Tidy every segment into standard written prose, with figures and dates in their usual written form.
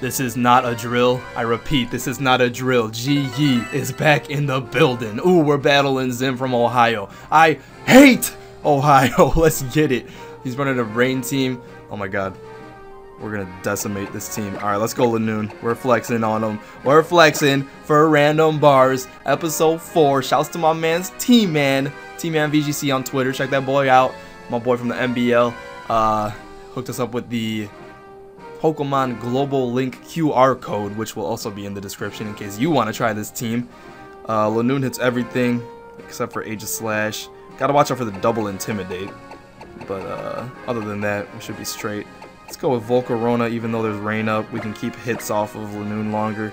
This is not a drill. I repeat, this is not a drill. G.Yee is back in the building. Ooh, we're battling Zim from Ohio. I hate Ohio. Let's get it. He's running a rain team. Oh my god. We're going to decimate this team. All right, let's go Linoone. We're flexing on them. We're flexing for Random Bars. Episode 4. Shouts to my man's T-Man. T-Man VGC on Twitter. Check that boy out. My boy from the MBL. Hooked us up with the Pokemon Global Link QR code, which will also be in the description in case you want to try this team. Linoone hits everything except for Aegislash. Gotta watch out for the double Intimidate. But other than that, we should be straight. Let's go with Volcarona, even though there's rain up. We can keep hits off of Linoone longer.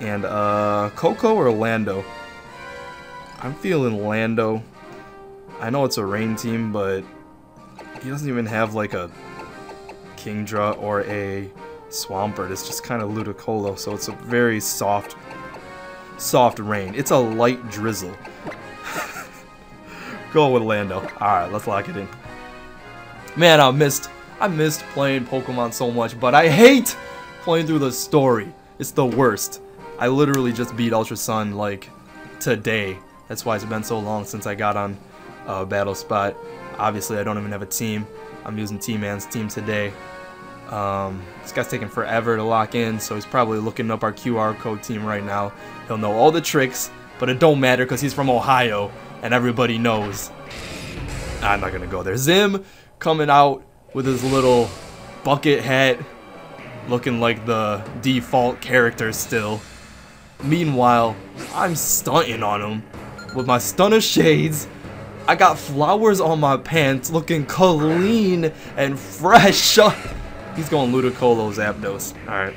And Koko or Lando? I'm feeling Lando. I know it's a rain team, but he doesn't even have like a Kingdra or a Swampert. It's just kind of Ludicolo, so it's a very soft rain. It's a light drizzle. Go with Lando. Alright, let's lock it in. Man, I missed playing Pokemon so much, but I hate playing through the story. It's the worst. I literally just beat Ultra Sun like today. That's why it's been so long since I got on Battle Spot. Obviously, I don't even have a team. I'm using T-Man's team today. This guy's taking forever to lock in, so he's probably looking up our QR code team right now. He'll know all the tricks, but it don't matter because he's from Ohio, and everybody knows. I'm not going to go there. Zim coming out with his little bucket hat, looking like the default character still. Meanwhile, I'm stunting on him with my stunner shades. I got flowers on my pants, looking clean and fresh. He's going Ludicolo Zapdos. Alright.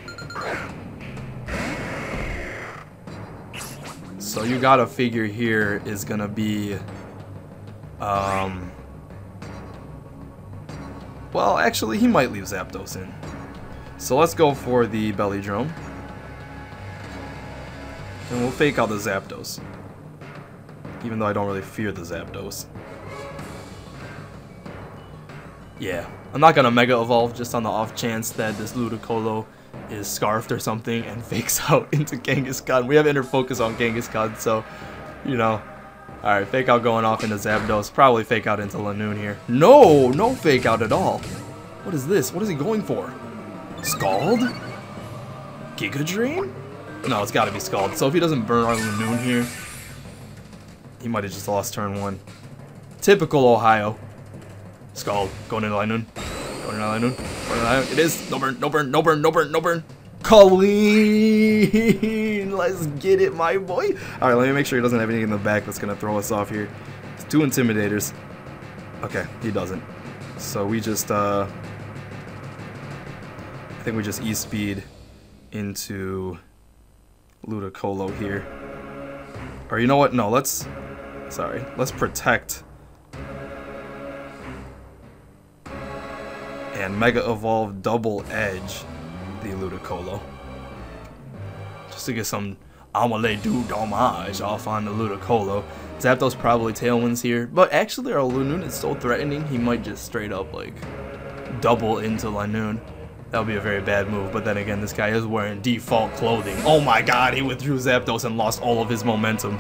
So you gotta figure here is gonna be... Well, actually, he might leave Zapdos in. So let's go for the Belly Drum. And we'll fake out the Zapdos. Even though I don't really fear the Zapdos. Yeah, I'm not gonna Mega Evolve just on the off chance that this Ludicolo is scarfed or something and fakes out into Genghis Khan. We have Inner Focus on Genghis Khan, so, you know. Alright, fake out going off into Zapdos. Probably fake out into Linoone here. No, no fake out at all. What is this? What is he going for? Scald? Giga Drain? No, it's gotta be Scald. So if he doesn't burn our Linoone here, he might have just lost turn one. Typical Ohio. Scald. Going into Linoone. Going into Linoone. Going into Linoone. It is. No burn, no burn, no burn, no burn, no burn. Colleen! Let's get it, my boy. Alright, let me make sure he doesn't have anything in the back that's going to throw us off here. It's two Intimidators. Okay, he doesn't. So we just, I think we just E-Speed into Ludicolo here. Or you know what? No, let's... Sorry. Let's protect. And Mega Evolve Double Edge the Ludicolo. Just to get some amalé-do damage off on the Ludicolo. Zapdos probably Tailwinds here. But actually our Linoone is so threatening, he might just straight up like double into Linoone. That would be a very bad move, but then again, this guy is wearing default clothing. Oh my god, he withdrew Zapdos and lost all of his momentum.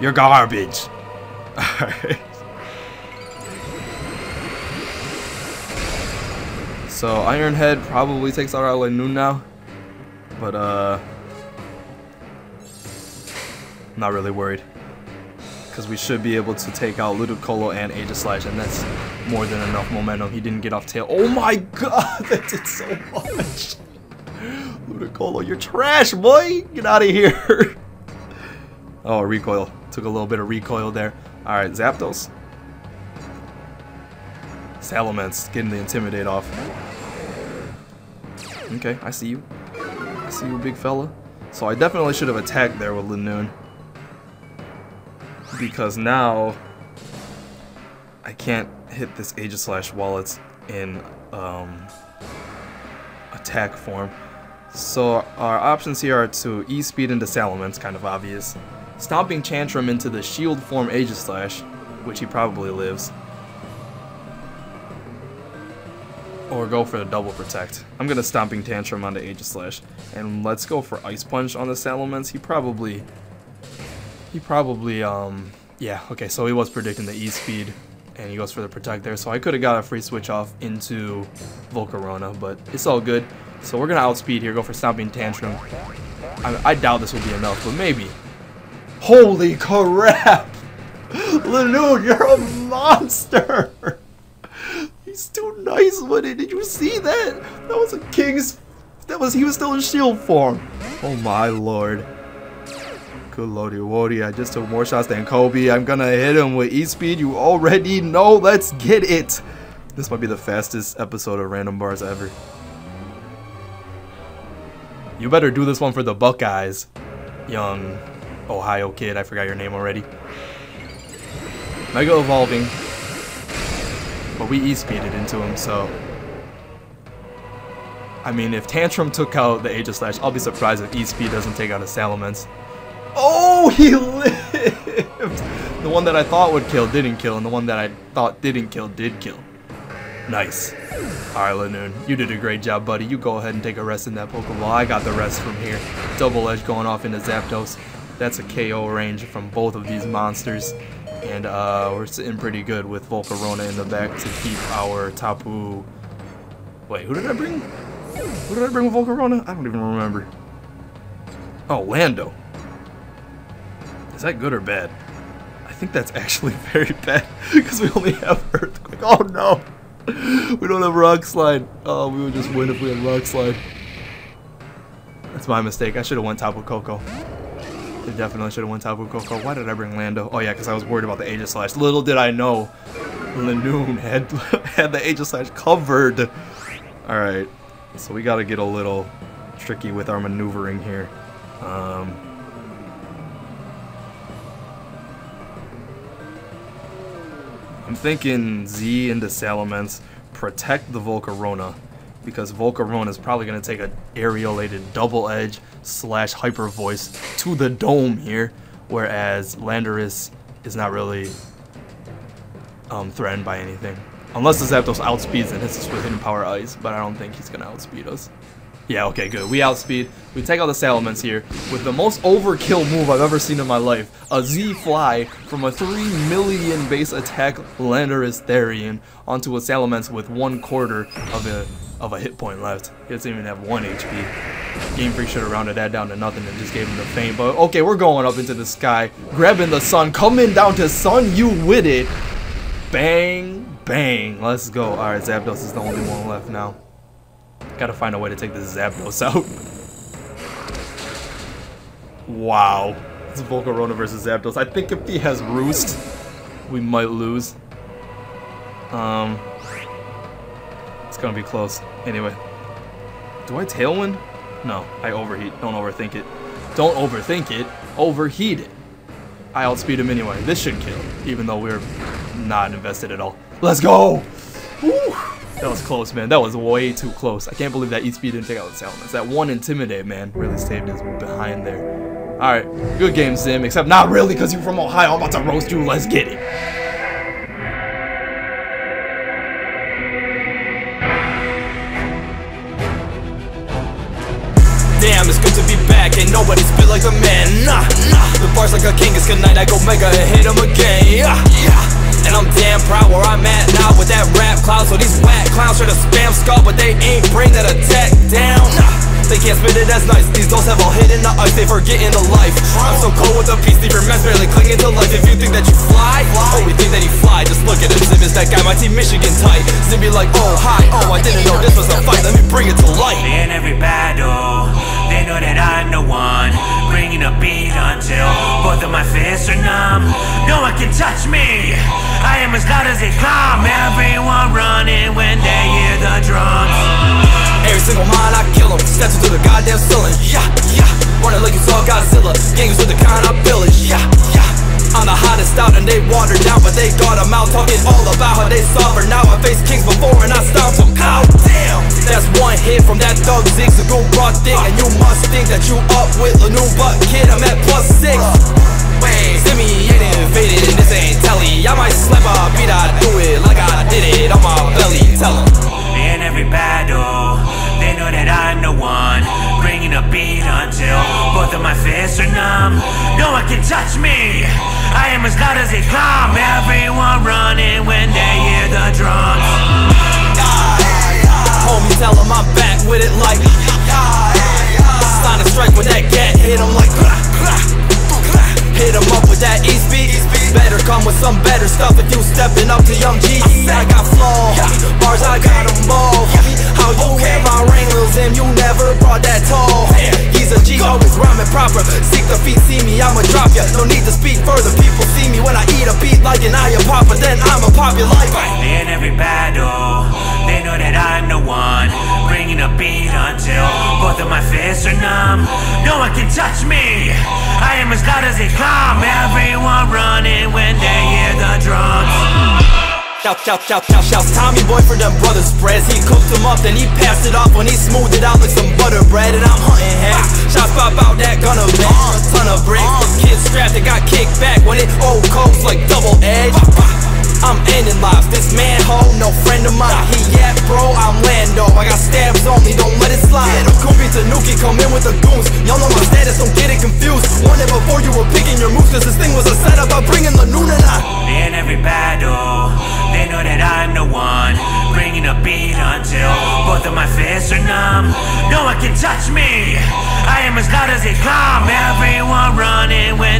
You're garbage. Alright. So, Iron Head probably takes out our Linoone now. But, not really worried. Because we should be able to take out Ludicolo and Aegislash, and that's more than enough momentum. He didn't get off tail. Oh my god, that did so much. Ludicolo, you're trash, boy. Get out of here. Oh, recoil. Took a little bit of recoil there. All right, Zapdos. Salamence getting the Intimidate off. Okay, I see you. I see you, big fella. So I definitely should have attacked there with Linoone. Because now I can't hit this Aegislash while it's in attack form. So our options here are to E-Speed into Salamence, kind of obvious. Stomping Chantrum into the shield form Aegislash, which he probably lives. or go for the double protect. I'm going to Stomping Tantrum on the Aegislash, and let's go for Ice Punch on the Salamence. Okay, so he was predicting the E-Speed, and he goes for the protect there, so I could have got a free switch off into Volcarona, but it's all good. So we're going to outspeed here, go for Stomping Tantrum. I doubt this will be enough, but maybe. Holy crap! Linoone, you're a monster! He's too nice with it. Did you see that? That was a king's. He was still in shield form. Oh my lord. Good lordy woody. I just took more shots than Kobe. I'm gonna hit him with E-Speed. You already know. Let's get it. This might be the fastest episode of Random Bars ever. You better do this one for the Buckeyes, young Ohio kid. I forgot your name already. Mega evolving. But we E-Speeded into him, so... I mean, if Tantrum took out the Aegislash, I'll be surprised if E-Speed doesn't take out a Salamence. Oh, he lived! The one that I thought would kill didn't kill, and the one that I thought didn't kill did kill. Nice. Alright, Linoone, you did a great job, buddy. You go ahead and take a rest in that Pokeball. I got the rest from here. Double Edge going off into Zapdos. That's a KO range from both of these monsters. And we're sitting pretty good with Volcarona in the back to keep our Tapu... Wait, who did I bring? Who did I bring with Volcarona? I don't even remember. Oh, Lando. Is that good or bad? I think that's actually very bad because we only have Earthquake. Oh no! We don't have Rock Slide. Oh, we would just win if we had Rock Slide. That's my mistake. I should have won Tapu Koko. I definitely should have won Tapu Koko. Why did I bring Lando? Oh yeah, because I was worried about the Aegislash. Little did I know, Linoone had the Aegislash covered. Alright, so we got to get a little tricky with our maneuvering here. I'm thinking Z into Salamence, protect the Volcarona, because Volcarona is probably going to take an aerialated double edge slash hyper voice to the dome here, whereas Landorus is not really threatened by anything. Unless the Zapdos outspeeds and hits us with Hidden Power Ice, but I don't think he's going to outspeed us. Yeah, okay, good. We outspeed. We take out the Salamence here with the most overkill move I've ever seen in my life. A Z Fly from a 3 million base attack Landorus Therian onto a Salamence with 1/4 of a hit point left. He doesn't even have 1 HP. Game Freak should have rounded that down to nothing and just gave him the faint, but okay, we're going up into the sky, grabbing the sun, coming down to sun you with it. Bang, bang, let's go. All right, Zapdos is the only one left now. Gotta find a way to take this Zapdos out. Wow, it's Volcarona versus Zapdos. I think if he has Roost, we might lose. It's gonna be close. Anyway. Do I Tailwind? No, I overheat. Don't overthink it. Don't overthink it. Overheat it. I outspeed him anyway. This should kill, even though we're not invested at all. Let's go! Woo! That was close, man. That was way too close. I can't believe that E-Speed didn't take out the Salamence. That one Intimidate, man, really saved us behind there. Alright, good game, Zim. Except not really, because you're from Ohio. I'm about to roast you. Let's get it. Damn, it's good to be back, ain't nobody spit like a man, nah. The bar's like a Genghis Khan, I go mega and hit him again, yeah. And I'm damn proud where I'm at now with that rap cloud. So these whack clowns try to spam skull, but they ain't bring that attack down, nah. They can't spit it as nice, these dogs have all hidden the ice, they forgetting the life. I'm so cold with a piece, leave your mess barely clinging to life. If you think that you fly. Oh, we think that he fly, just look at him, Zim is that guy, my team Michigan tight. Zim be like, oh hi, oh I didn't know this was a fight, let me bring it to light. In every battle, they know that I'm the one bringing a beat until both of my fists are numb. No one can touch me, I am as loud as they come. Everyone running when they hear the drums. Every single mind, I kill him. Steps into the goddamn ceiling. Yeah, yeah. Running like you saw Godzilla. Gangs with the kind I pillage. Yeah, yeah. I'm the hottest out and they watered down, but they got them out. Talking all about how they suffer. Now I faced kings before and I stomped them out. Damn. That's one hit from that thug Ziggs, a good raw thing. And you must think that you up with a new butt kid. I'm at +6. Wait, Zimmy ain't invaded and this ain't telly. I might slap a beat, I do it like I did it on my belly. Tell him. In every until both of my fists are numb. No one can touch me, I am as loud as they come. Everyone running when they hear the drums. Homie, tell them I'm back with it like sign a strike with that gat, hit them like hit them up with that East beat. Better come with some better stuff if you stepping up to young G.Yee. I got flow, bars I got them all. How you hear my ring, Lil Zim, you never brought that tall. He's a G, always rhyming proper. Seek the feet, see me, I'ma drop ya. No need to speak further, people see me when I eat a beat like an Iya Papa, then I'ma pop your life. In every battle, they know that I'm the one bringing a beat until both of my fists are numb. No one can touch me, I am as loud as they come. Everyone running when they hear the drums. Shouts Tommy boy for them brother spreads. He cooked them up, then he passed it off when he smoothed it out like some butter bread. And I'm hunting hacks, shots pop out that gun of lead. A ton of bricks, kids strapped that got kicked back when it old codes like double edge. I'm ending lives, this manhole, no friend of mine. He yap, bro, I'm Lando. I got stabs only, don't let it slide. Yeah, don't compete to Nuki, come in with the goons. Y'all know my status, don't get it confused. Wanted before you were picking your moves, cause this thing was a setup, I'm bringing Linoone. In every battle, they know that I'm the one bringing a beat until both of my fists are numb. No one can touch me, I am as loud as they come. Everyone running with